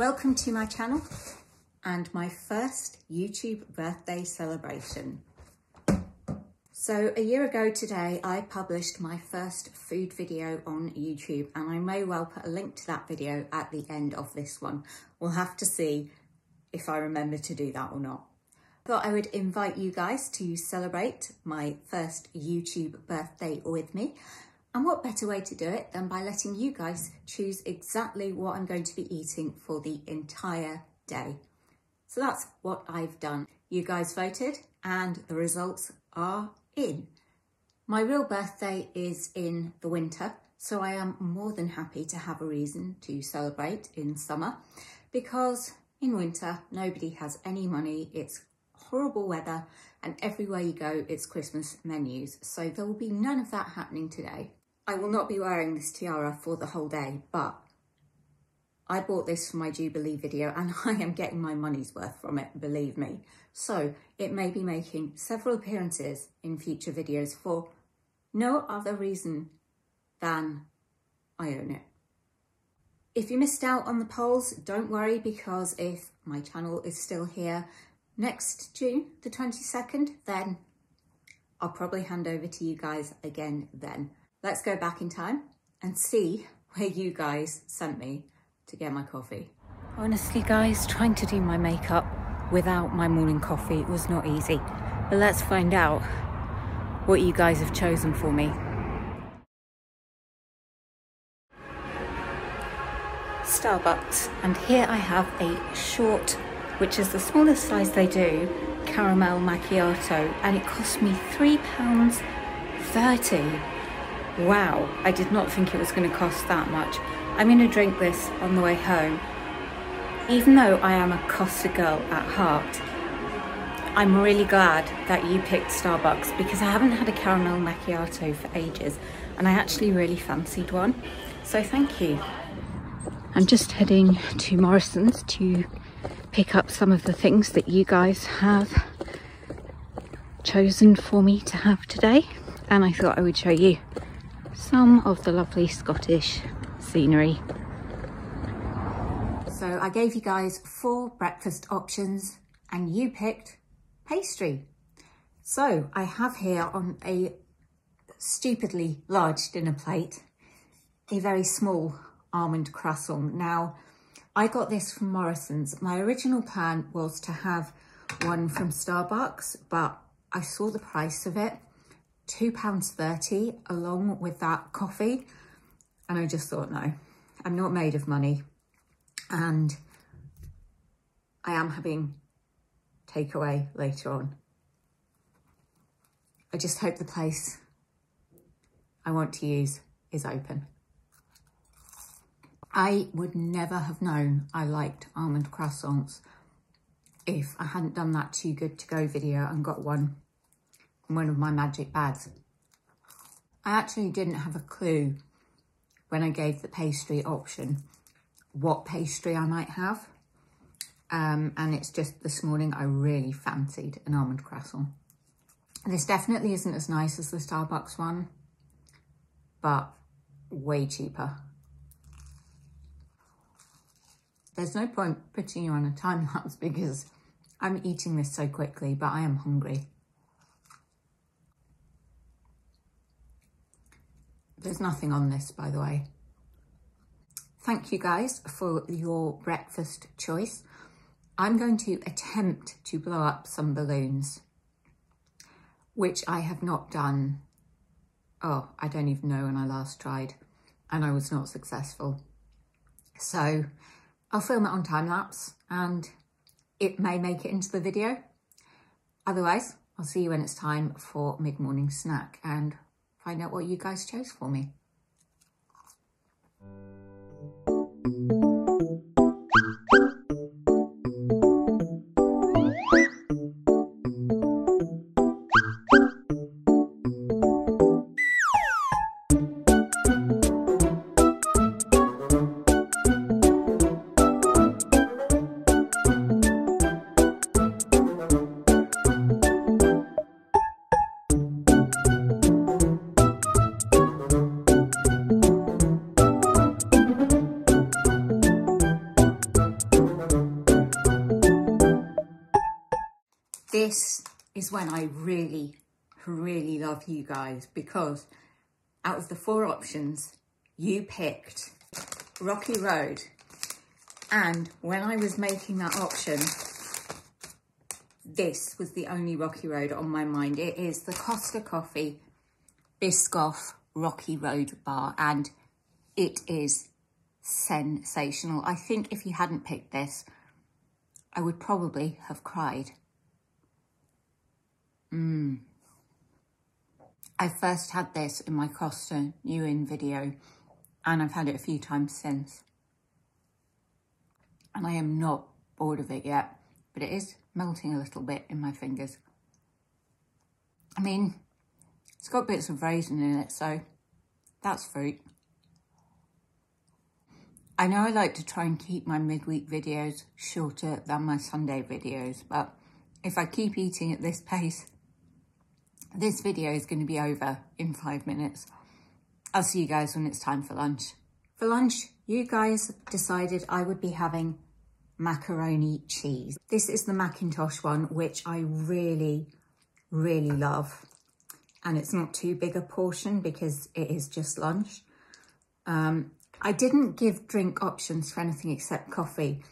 Welcome to my channel and my first YouTube birthday celebration. So a year ago today, I published my first food video on YouTube, and I may well put a link to that video at the end of this one. We'll have to see if I remember to do that or not. I thought I would invite you guys to celebrate my first YouTube birthday with me. And what better way to do it than by letting you guys choose exactly what I'm going to be eating for the entire day. So that's what I've done. You guys voted and the results are in. My real birthday is in the winter, so I am more than happy to have a reason to celebrate in summer, because in winter nobody has any money, it's horrible weather, and everywhere you go it's Christmas menus, so there will be none of that happening today. I will not be wearing this tiara for the whole day, but I bought this for my Jubilee video and I am getting my money's worth from it, believe me. So it may be making several appearances in future videos for no other reason than I own it. If you missed out on the polls, don't worry, because if my channel is still here next June the 22nd, then I'll probably hand over to you guys again then. Let's go back in time and see where you guys sent me to get my coffee. Honestly guys, trying to do my makeup without my morning coffee was not easy. But let's find out what you guys have chosen for me. Starbucks, and here I have a short, which is the smallest size they do, caramel macchiato, and it cost me £3.30. Wow, I did not think it was going to cost that much. I'm going to drink this on the way home. Even though I am a Costa girl at heart, I'm really glad that you picked Starbucks, because I haven't had a caramel macchiato for ages and I actually really fancied one. So thank you. I'm just heading to Morrison's to pick up some of the things that you guys have chosen for me to have today, and I thought I would show you some of the lovely Scottish scenery. So I gave you guys 4 breakfast options and you picked pastry. So I have here on a stupidly large dinner plate a very small almond croissant. Now I got this from Morrison's. My original plan was to have one from Starbucks, but I saw the price of it, £2.30 along with that coffee, and I just thought, no, I'm not made of money and I am having takeaway later on. I just hope the place I want to use is open. I would never have known I liked almond croissants if I hadn't done that Too Good To Go video and got one in one of my magic bags. I actually didn't have a clue when I gave the pastry option what pastry I might have, and it's just this morning I really fancied an almond croissant. This definitely isn't as nice as the Starbucks one, but way cheaper. There's no point putting you on a time lapse because I'm eating this so quickly, but I am hungry. There's nothing on this, by the way. Thank you guys for your breakfast choice. I'm going to attempt to blow up some balloons, which I have not done. Oh, I don't even know when I last tried, and I was not successful. So I'll film it on time lapse and it may make it into the video. Otherwise, I'll see you when it's time for mid-morning snack and find out what you guys chose for me. this is when I really love you guys, because out of the four options, you picked Rocky Road. And when I was making that option, this was the only Rocky Road on my mind. It is the Costa Coffee Biscoff Rocky Road bar, and it is sensational. I think if you hadn't picked this, I would probably have cried. I first had this in my Costa New Inn video, and I've had it a few times since. And I am not bored of it yet, but it is melting a little bit in my fingers. I mean, it's got bits of raisin in it, so that's fruit. I know I like to try and keep my midweek videos shorter than my Sunday videos, but if I keep eating at this pace, this video is going to be over in 5 minutes. I'll see you guys when it's time for lunch. For lunch, you guys decided I would be having macaroni cheese. This is the Mackintosh one, which I really love. And it's not too big a portion because it is just lunch. I didn't give drink options for anything except coffee.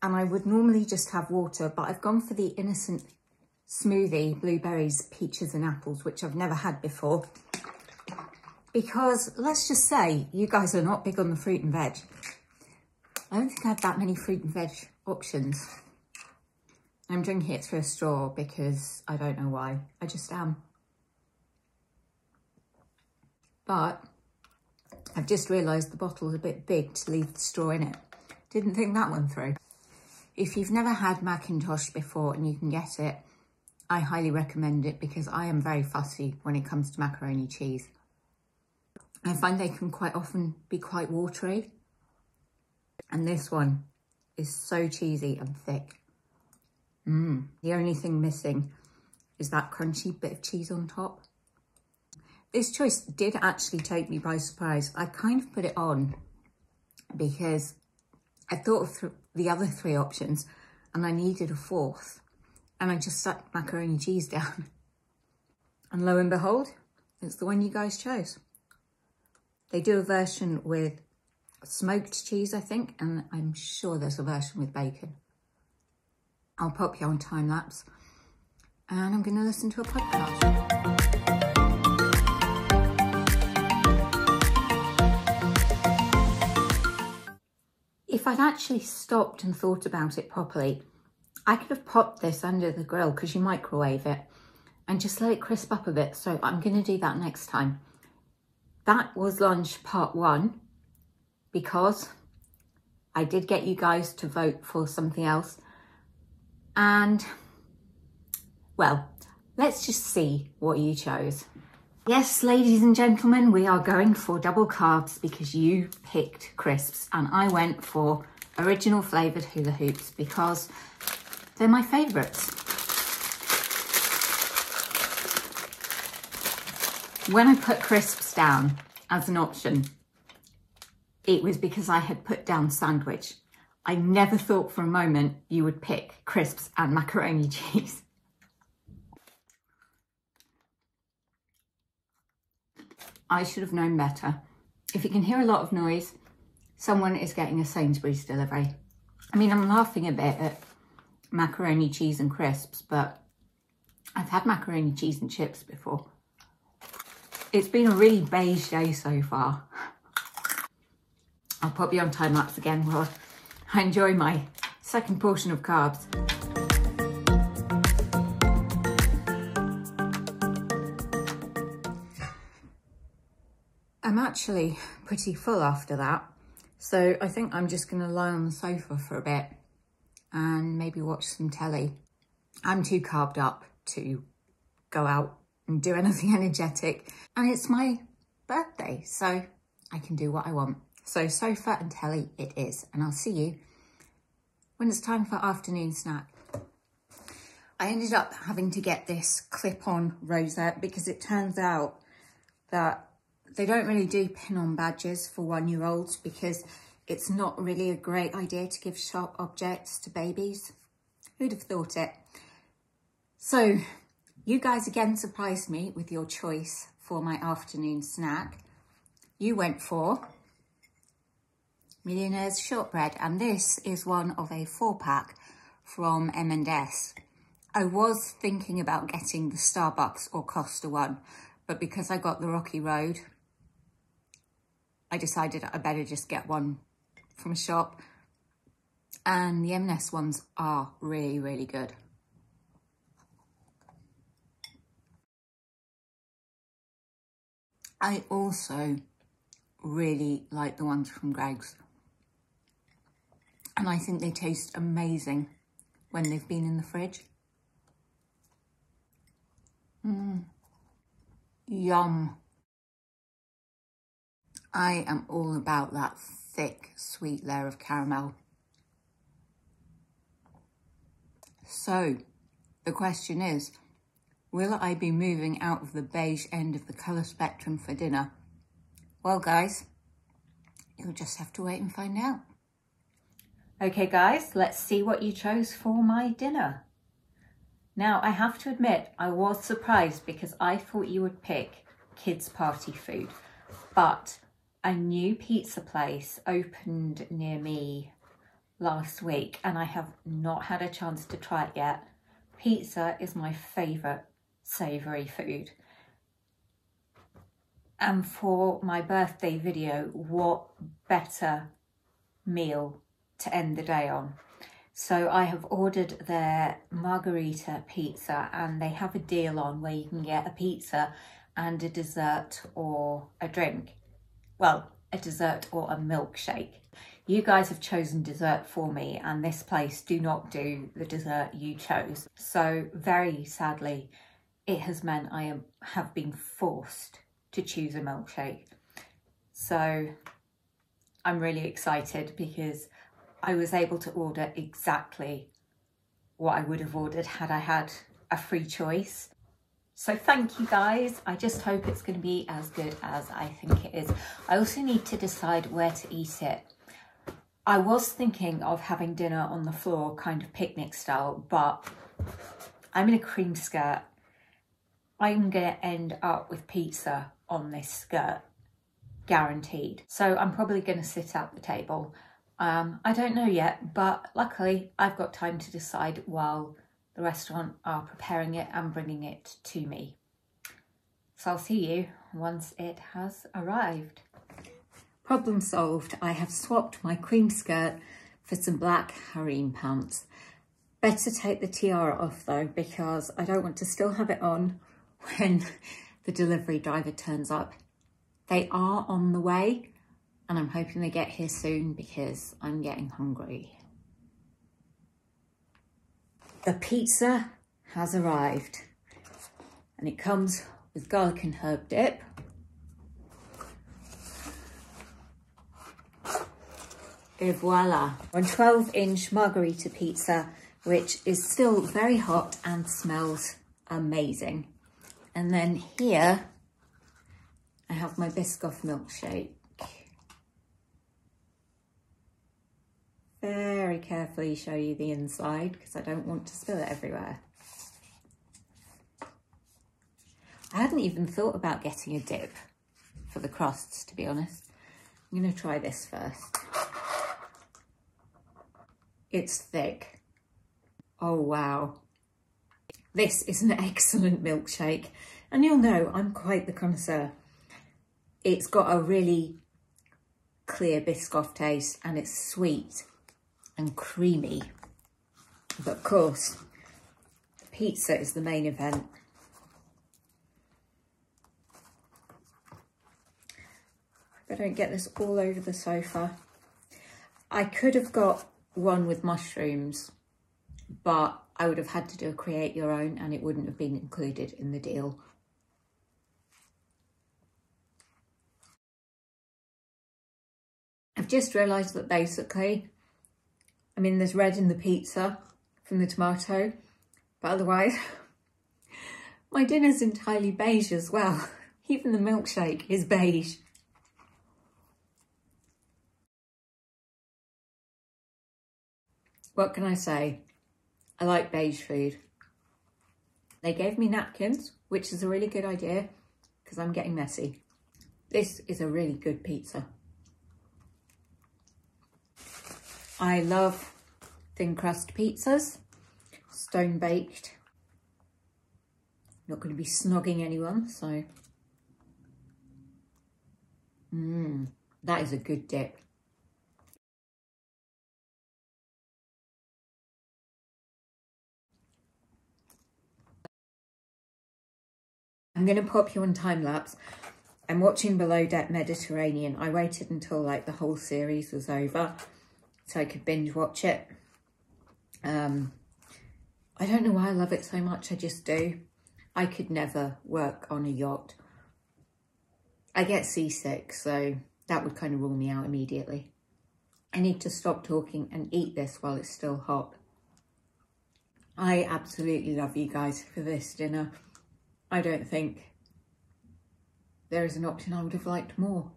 And I would normally just have water, but I've gone for the Innocent smoothie, blueberries, peaches and apples, which I've never had before. Because let's just say you guys are not big on the fruit and veg. I don't think I had that many fruit and veg options. I'm drinking it through a straw because I don't know why. I just am. But I've just realised the bottle's a bit big to leave the straw in it. Didn't think that one through. If you've never had Mackintosh before and you can get it, I highly recommend it because I am very fussy when it comes to macaroni cheese. I find they can quite often be quite watery. And this one is so cheesy and thick. The only thing missing is that crunchy bit of cheese on top. This choice did actually take me by surprise. I kind of put it on because I thought of the other three options and I needed a fourth, and I just stuck macaroni cheese down. And lo and behold, it's the one you guys chose. They do a version with smoked cheese, I think, and I'm sure there's a version with bacon. I'll pop you on time lapse and I'm going to listen to a podcast. If I'd actually stopped and thought about it properly, I could have popped this under the grill because you microwave it and just let it crisp up a bit. So I'm going to do that next time. That was lunch part one, because I did get you guys to vote for something else. And well, let's just see what you chose. Yes, ladies and gentlemen, we are going for double carbs because you picked crisps and I went for original flavoured Hula Hoops because they're my favourites. When I put crisps down as an option, it was because I had put down sandwich. I never thought for a moment you would pick crisps and macaroni cheese. I should have known better. If you can hear a lot of noise, someone is getting a Sainsbury's delivery. I mean, I'm laughing a bit at macaroni, cheese and crisps, but I've had macaroni, cheese and chips before. It's been a really beige day so far. I'll pop you on time lapse again while I enjoy my second portion of carbs. I'm actually pretty full after that, so I think I'm just going to lie on the sofa for a bit and maybe watch some telly. I'm too carved up to go out and do anything energetic, and it's my birthday, so I can do what I want. So sofa and telly it is, and I'll see you when it's time for afternoon snack. I ended up having to get this clip-on rosette because it turns out that they don't really do pin-on badges for 1-year-olds because it's not really a great idea to give sharp objects to babies. Who'd have thought it? So you guys again surprised me with your choice for my afternoon snack. You went for Millionaire's Shortbread, and this is one of a 4-pack from M&S. I was thinking about getting the Starbucks or Costa one, but because I got the Rocky Road, I decided I better just get one from a shop. And the M&S ones are really, really good. I also really like the ones from Greggs. And I think they taste amazing when they've been in the fridge. Yum. I am all about that thick, sweet layer of caramel. So the question is, will I be moving out of the beige end of the colour spectrum for dinner? Well, guys, you'll just have to wait and find out. Okay, guys, let's see what you chose for my dinner. Now, I have to admit, I was surprised because I thought you would pick kids' party food, but a new pizza place opened near me last week and I have not had a chance to try it yet. Pizza is my favourite savoury food. And for my birthday video, what better meal to end the day on? So I have ordered their margherita pizza and they have a deal on where you can get a pizza and a dessert or a drink. Well, a dessert or a milkshake. You guys have chosen dessert for me and this place do not do the dessert you chose. So very sadly, it has meant I have been forced to choose a milkshake. So I'm really excited because I was able to order exactly what I would have ordered had I had a free choice. So thank you guys. I just hope it's going to be as good as I think it is. I also need to decide where to eat it. I was thinking of having dinner on the floor, kind of picnic style, but I'm in a cream skirt. I'm going to end up with pizza on this skirt, guaranteed. So I'm probably going to sit at the table. I don't know yet, but luckily I've got time to decide while the restaurant are preparing it and bringing it to me. So I'll see you once it has arrived. Problem solved. I have swapped my cream skirt for some black harem pants. Better take the tiara off though, because I don't want to still have it on when the delivery driver turns up. They are on the way and I'm hoping they get here soon because I'm getting hungry. The pizza has arrived and it comes with garlic and herb dip, et voila. A 12-inch margherita pizza, which is still very hot and smells amazing. And then here, I have my Biscoff milkshake. Very carefully show you the inside because I don't want to spill it everywhere. I hadn't even thought about getting a dip for the crusts, to be honest. I'm gonna try this first. It's thick. Oh wow, this is an excellent milkshake and you'll know I'm quite the connoisseur. It's got a really clear Biscoff taste and it's sweet and creamy, but of course the pizza is the main event. Hope I don't get this all over the sofa. I could have got one with mushrooms, but I would have had to do a create your own and it wouldn't have been included in the deal. I've just realised that basically, I mean, there's red in the pizza from the tomato, but otherwise my dinner's entirely beige as well. Even the milkshake is beige. What can I say? I like beige food. They gave me napkins, which is a really good idea because I'm getting messy. This is a really good pizza. I love thin crust pizzas, stone baked. Not going to be snogging anyone, so. That is a good dip. I'm going to pop you on time lapse. I'm watching Below Deck Mediterranean. I waited until like the whole series was over so I could binge watch it. I don't know why I love it so much. I just do. I could never work on a yacht. I get seasick, so that would kind of rule me out immediately. I need to stop talking and eat this while it's still hot. I absolutely love you guys for this dinner. I don't think there is an option I would have liked more.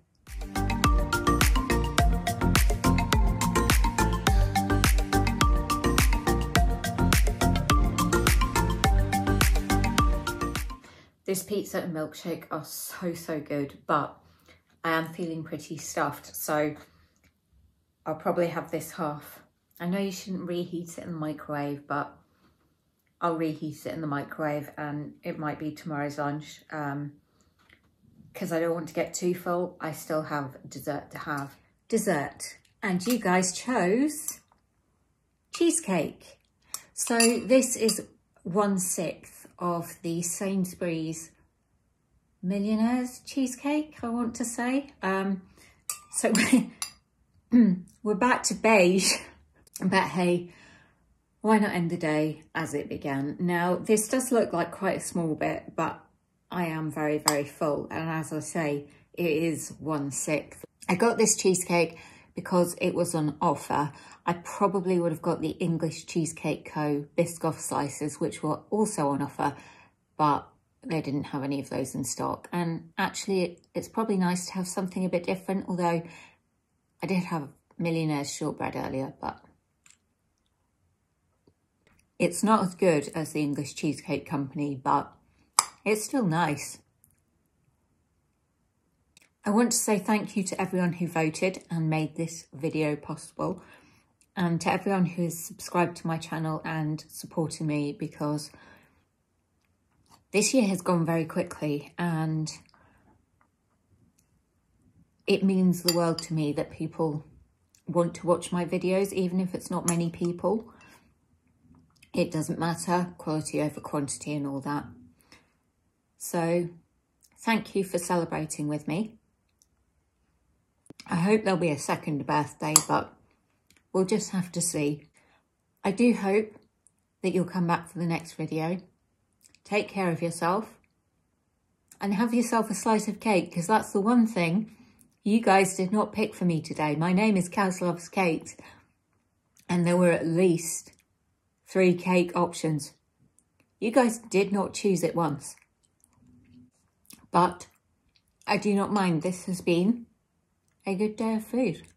This pizza and milkshake are so good, but I am feeling pretty stuffed, so I'll probably have this half. I know you shouldn't reheat it in the microwave, but I'll reheat it in the microwave and it might be tomorrow's lunch because I don't want to get too full. I still have dessert to have. Dessert. And you guys chose cheesecake. So this is 1/6 of the Sainsbury's Millionaire's cheesecake, I want to say. So we're back to beige, but hey, why not end the day as it began? Now, this does look like quite a small bit, but I am very full. And as I say, it is 1/6. I got this cheesecake because it was on offer. I probably would have got the English Cheesecake Co. Biscoff slices, which were also on offer, but they didn't have any of those in stock. And actually, it's probably nice to have something a bit different, although I did have Millionaire's shortbread earlier, but it's not as good as the English Cheesecake Company, but it's still nice. I want to say thank you to everyone who voted and made this video possible, and to everyone who has subscribed to my channel and supported me, because this year has gone very quickly and it means the world to me that people want to watch my videos, even if it's not many people. It doesn't matter, quality over quantity and all that. So thank you for celebrating with me. I hope there'll be a second birthday, but we'll just have to see. I do hope that you'll come back for the next video. Take care of yourself and have yourself a slice of cake, because that's the one thing you guys did not pick for me today. My name is Caz Loves Cakes, and there were at least 3 cake options. You guys did not choose it once, but I do not mind. This has been a good day of food.